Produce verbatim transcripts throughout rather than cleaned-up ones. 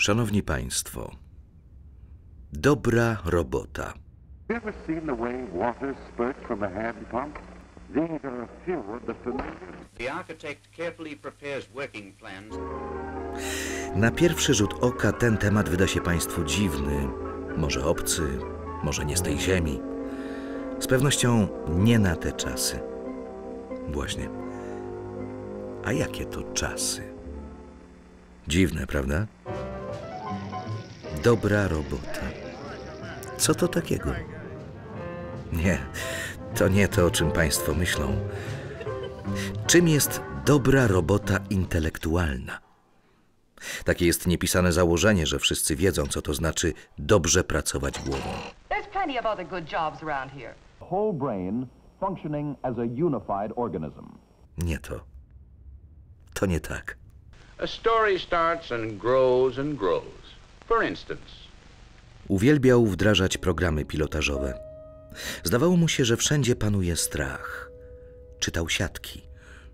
Szanowni Państwo, dobra robota. Na pierwszy rzut oka ten temat wyda się Państwu dziwny, może obcy, może nie z tej ziemi. Z pewnością nie na te czasy. Właśnie. A jakie to czasy? Dziwne, prawda? Dobra robota. Co to takiego? Nie, to nie to, o czym Państwo myślą. Czym jest dobra robota intelektualna? Takie jest niepisane założenie, że wszyscy wiedzą, co to znaczy dobrze pracować głową. Nie to. To nie tak. Uwielbiał wdrażać programy pilotażowe. Zdawało mu się, że wszędzie panuje strach. Czytał siatki,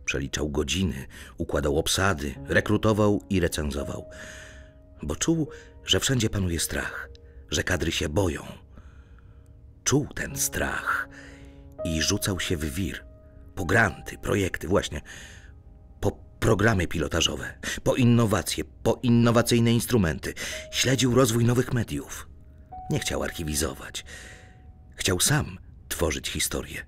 przeliczał godziny, układał obsady, rekrutował i recenzował. Bo czuł, że wszędzie panuje strach, że kadry się boją. Czuł ten strach i rzucał się w wir. Po granty, projekty, właśnie. Po programy pilotażowe, po innowacje, po innowacyjne instrumenty. Śledził rozwój nowych mediów. Nie chciał archiwizować. Chciał sam tworzyć historię.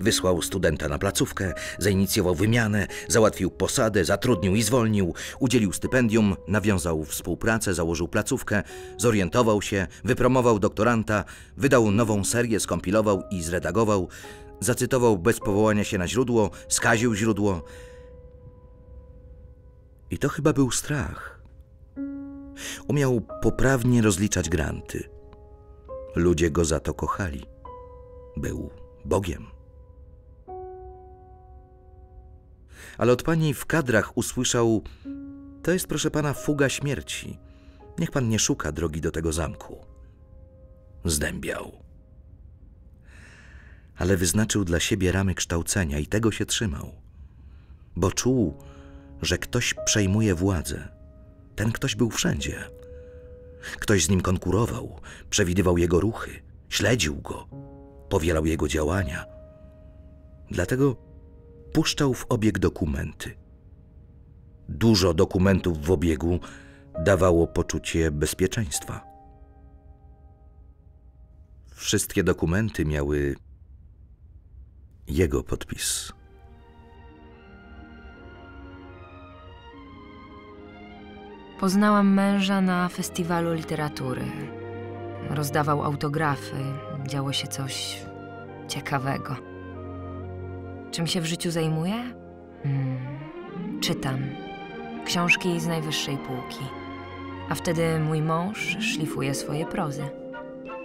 Wysłał studenta na placówkę, zainicjował wymianę, załatwił posadę, zatrudnił i zwolnił, udzielił stypendium, nawiązał współpracę, założył placówkę, zorientował się, wypromował doktoranta, wydał nową serię, skompilował i zredagował, zacytował bez powołania się na źródło, skaził źródło. I to chyba był strach. Umiał poprawnie rozliczać granty. Ludzie go za to kochali. Był Bogiem. Ale od pani w kadrach usłyszał: to jest, proszę pana, fuga śmierci. Niech pan nie szuka drogi do tego zamku. Zdębiał. Ale wyznaczył dla siebie ramy kształcenia i tego się trzymał. Bo czuł, że ktoś przejmuje władzę. Ten ktoś był wszędzie. Ktoś z nim konkurował, przewidywał jego ruchy, śledził go, powielał jego działania. Dlatego puszczał w obieg dokumenty. Dużo dokumentów w obiegu dawało poczucie bezpieczeństwa. Wszystkie dokumenty miały jego podpis. Poznałam męża na festiwalu literatury. Rozdawał autografy. Działo się coś ciekawego. Czym się w życiu zajmuję? Hmm. Czytam. Książki z najwyższej półki. A wtedy mój mąż szlifuje swoje prozy.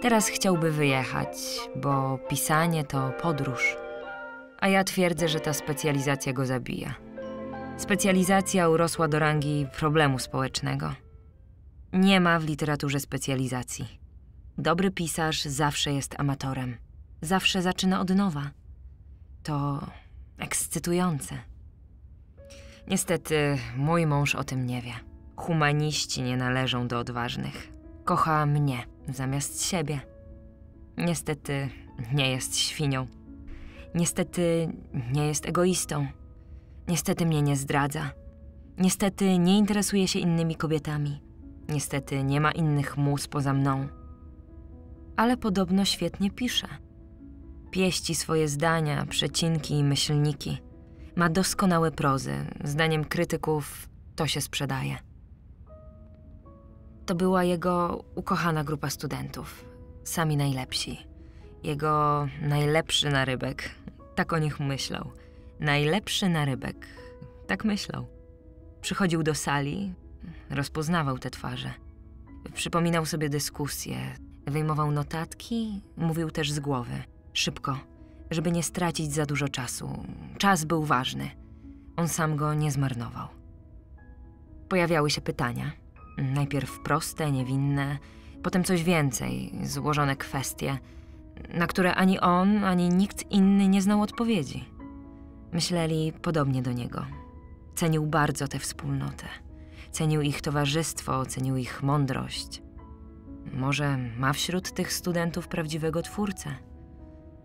Teraz chciałby wyjechać, bo pisanie to podróż. A ja twierdzę, że ta specjalizacja go zabija. Specjalizacja urosła do rangi problemu społecznego. Nie ma w literaturze specjalizacji. Dobry pisarz zawsze jest amatorem. Zawsze zaczyna od nowa. To ekscytujące. Niestety mój mąż o tym nie wie. Humaniści nie należą do odważnych. Kocha mnie zamiast siebie. Niestety nie jest świnią. Niestety nie jest egoistą. Niestety mnie nie zdradza. Niestety nie interesuje się innymi kobietami. Niestety nie ma innych mus poza mną. Ale podobno świetnie pisze. Pieści swoje zdania, przecinki i myślniki. Ma doskonałe prozy. Zdaniem krytyków to się sprzedaje. To była jego ukochana grupa studentów. Sami najlepsi. Jego najlepszy narybek. Tak o nich myślał. Najlepszy narybek. Tak myślał. Przychodził do sali, rozpoznawał te twarze. Przypominał sobie dyskusje, wyjmował notatki, mówił też z głowy. Szybko, żeby nie stracić za dużo czasu. Czas był ważny. On sam go nie zmarnował. Pojawiały się pytania. Najpierw proste, niewinne, potem coś więcej, złożone kwestie, na które ani on, ani nikt inny nie znał odpowiedzi. Myśleli podobnie do niego. Cenił bardzo tę wspólnotę. Cenił ich towarzystwo, cenił ich mądrość. Może ma wśród tych studentów prawdziwego twórcę.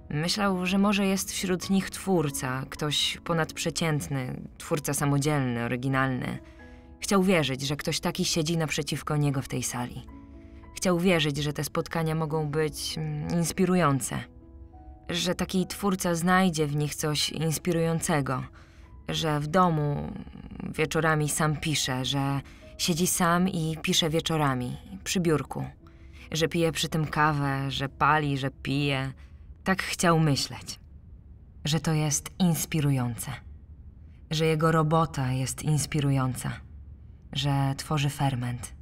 Myślał, że może jest wśród nich twórca, ktoś ponadprzeciętny, twórca samodzielny, oryginalny. Chciał wierzyć, że ktoś taki siedzi naprzeciwko niego w tej sali. Chciał wierzyć, że te spotkania mogą być inspirujące. Że taki twórca znajdzie w nich coś inspirującego. Że w domu wieczorami sam pisze, że siedzi sam i pisze wieczorami, przy biurku. Że pije przy tym kawę, że pali, że pije. Tak chciał myśleć. Że to jest inspirujące. Że jego robota jest inspirująca. Że tworzy ferment.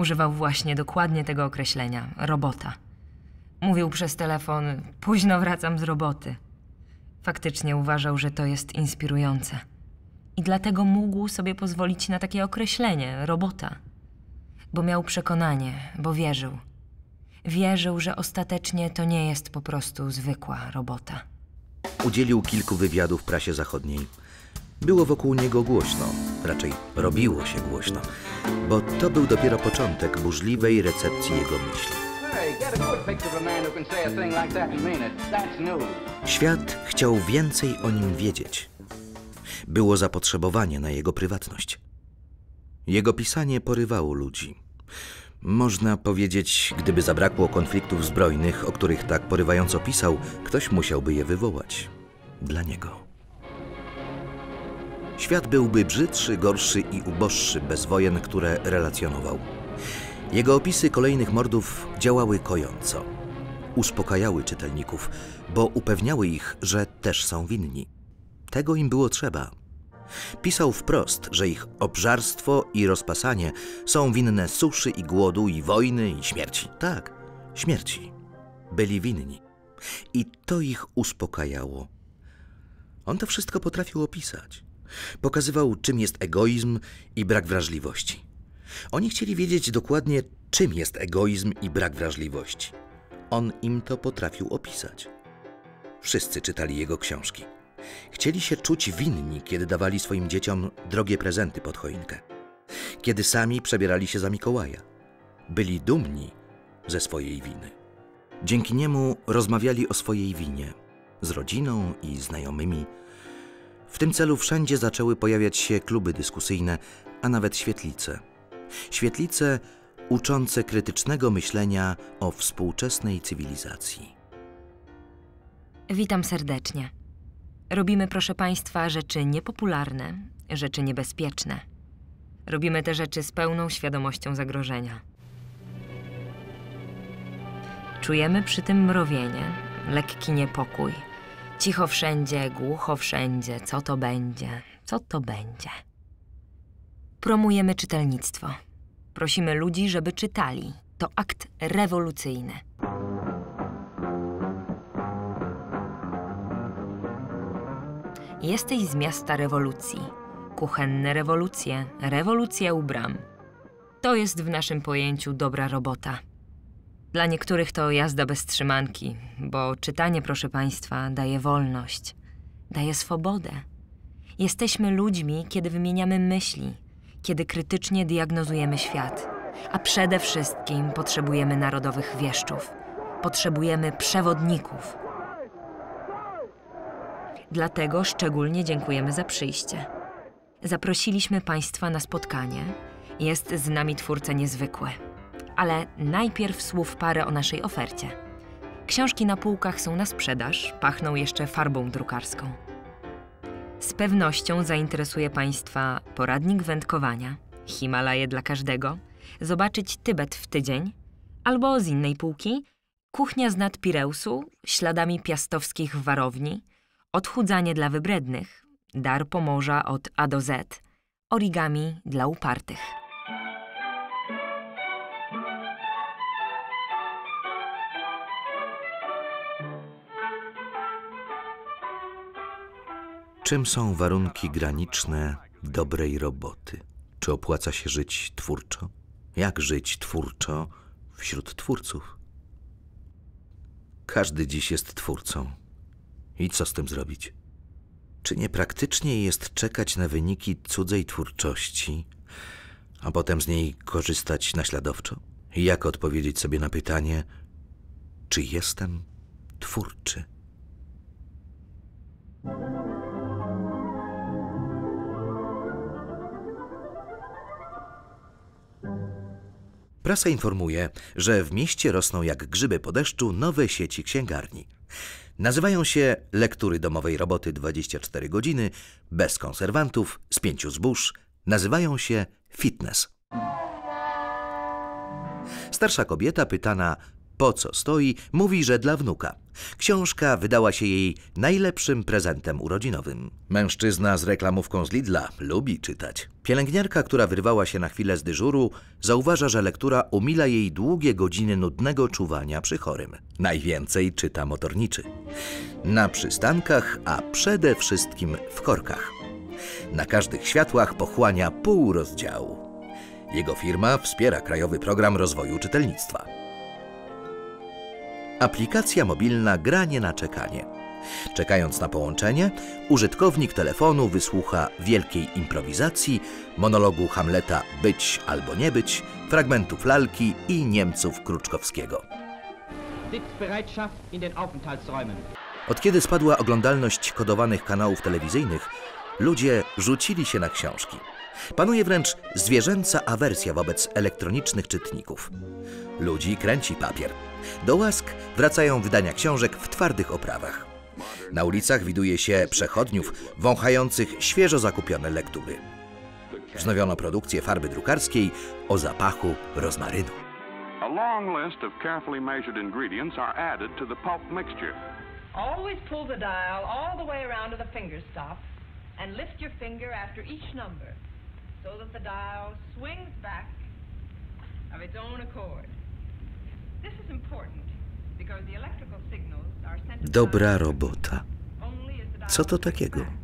Używał właśnie dokładnie tego określenia, robota. Mówił przez telefon, późno wracam z roboty. Faktycznie uważał, że to jest inspirujące. I dlatego mógł sobie pozwolić na takie określenie, robota. Bo miał przekonanie, bo wierzył. Wierzył, że ostatecznie to nie jest po prostu zwykła robota. Udzielił kilku wywiadów prasie zachodniej. Było wokół niego głośno, raczej robiło się głośno, bo to był dopiero początek burzliwej recepcji jego myśli. Świat chciał więcej o nim wiedzieć. Było zapotrzebowanie na jego prywatność. Jego pisanie porywało ludzi. Można powiedzieć, gdyby zabrakło konfliktów zbrojnych, o których tak porywająco pisał, ktoś musiałby je wywołać. Dla niego. Świat byłby brzydszy, gorszy i uboższy bez wojen, które relacjonował. Jego opisy kolejnych mordów działały kojąco. Uspokajały czytelników, bo upewniały ich, że też są winni. Tego im było trzeba. Pisał wprost, że ich obżarstwo i rozpasanie są winne suszy i głodu, i wojny, i śmierci. Tak, śmierci. Byli winni. I to ich uspokajało. On to wszystko potrafił opisać. Pokazywał, czym jest egoizm i brak wrażliwości. Oni chcieli wiedzieć dokładnie, czym jest egoizm i brak wrażliwości. On im to potrafił opisać. Wszyscy czytali jego książki. Chcieli się czuć winni, kiedy dawali swoim dzieciom drogie prezenty pod choinkę. Kiedy sami przebierali się za Mikołaja. Byli dumni ze swojej winy. Dzięki niemu rozmawiali o swojej winie z rodziną i znajomymi. W tym celu wszędzie zaczęły pojawiać się kluby dyskusyjne, a nawet świetlice. Świetlice uczące krytycznego myślenia o współczesnej cywilizacji. Witam serdecznie. Robimy, proszę Państwa, rzeczy niepopularne, rzeczy niebezpieczne. Robimy te rzeczy z pełną świadomością zagrożenia. Czujemy przy tym mrowienie, lekki niepokój. Cicho wszędzie, głucho wszędzie, co to będzie, co to będzie. Promujemy czytelnictwo. Prosimy ludzi, żeby czytali. To akt rewolucyjny. Jesteś z miasta rewolucji. Kuchenne rewolucje, rewolucja u bram. To jest w naszym pojęciu dobra robota. Dla niektórych to jazda bez trzymanki, bo czytanie, proszę Państwa, daje wolność, daje swobodę. Jesteśmy ludźmi, kiedy wymieniamy myśli, kiedy krytycznie diagnozujemy świat. A przede wszystkim potrzebujemy narodowych wieszczów. Potrzebujemy przewodników. Dlatego szczególnie dziękujemy za przyjście. Zaprosiliśmy Państwa na spotkanie. Jest z nami twórca niezwykły. Ale najpierw słów parę o naszej ofercie. Książki na półkach są na sprzedaż, pachną jeszcze farbą drukarską. Z pewnością zainteresuje Państwa poradnik wędkowania, Himalaje dla każdego, zobaczyć Tybet w tydzień, albo z innej półki kuchnia z nad Pireusu, śladami piastowskich warowni, odchudzanie dla wybrednych, dar Pomorza od A do Z, origami dla upartych. Czym są warunki graniczne dobrej roboty? Czy opłaca się żyć twórczo? Jak żyć twórczo wśród twórców? Każdy dziś jest twórcą. I co z tym zrobić? Czy niepraktyczniej jest czekać na wyniki cudzej twórczości, a potem z niej korzystać naśladowczo? Jak odpowiedzieć sobie na pytanie, czy jestem twórczy? Prasa informuje, że w mieście rosną jak grzyby po deszczu nowe sieci księgarni. Nazywają się lektury domowej roboty dwadzieścia cztery godziny, bez konserwantów, z pięciu zbóż. Nazywają się fitness. Starsza kobieta pytana, po co stoi, mówi, że dla wnuka. Książka wydała się jej najlepszym prezentem urodzinowym. Mężczyzna z reklamówką z Lidla lubi czytać. Pielęgniarka, która wyrwała się na chwilę z dyżuru, zauważa, że lektura umila jej długie godziny nudnego czuwania przy chorym. Najwięcej czyta motorniczy. Na przystankach, a przede wszystkim w korkach. Na każdych światłach pochłania pół rozdziału. Jego firma wspiera Krajowy Program Rozwoju Czytelnictwa. Aplikacja mobilna gra nie na czekanie. Czekając na połączenie, użytkownik telefonu wysłucha wielkiej improwizacji, monologu Hamleta Być albo nie być, fragmentów Lalki i Niemców Kruczkowskiego. Od kiedy spadła oglądalność kodowanych kanałów telewizyjnych, ludzie rzucili się na książki. Panuje wręcz zwierzęca awersja wobec elektronicznych czytników. Ludzi kręci papier. Do łask wracają wydania książek w twardych oprawach. Na ulicach widuje się przechodniów wąchających świeżo zakupione lektury. Wznowiono produkcję farby drukarskiej o zapachu rozmarynu. And lift your finger after each number so that the dial swings back of its own accord. This is important because the electrical signals are sent. Dobra robota. Co to takiego?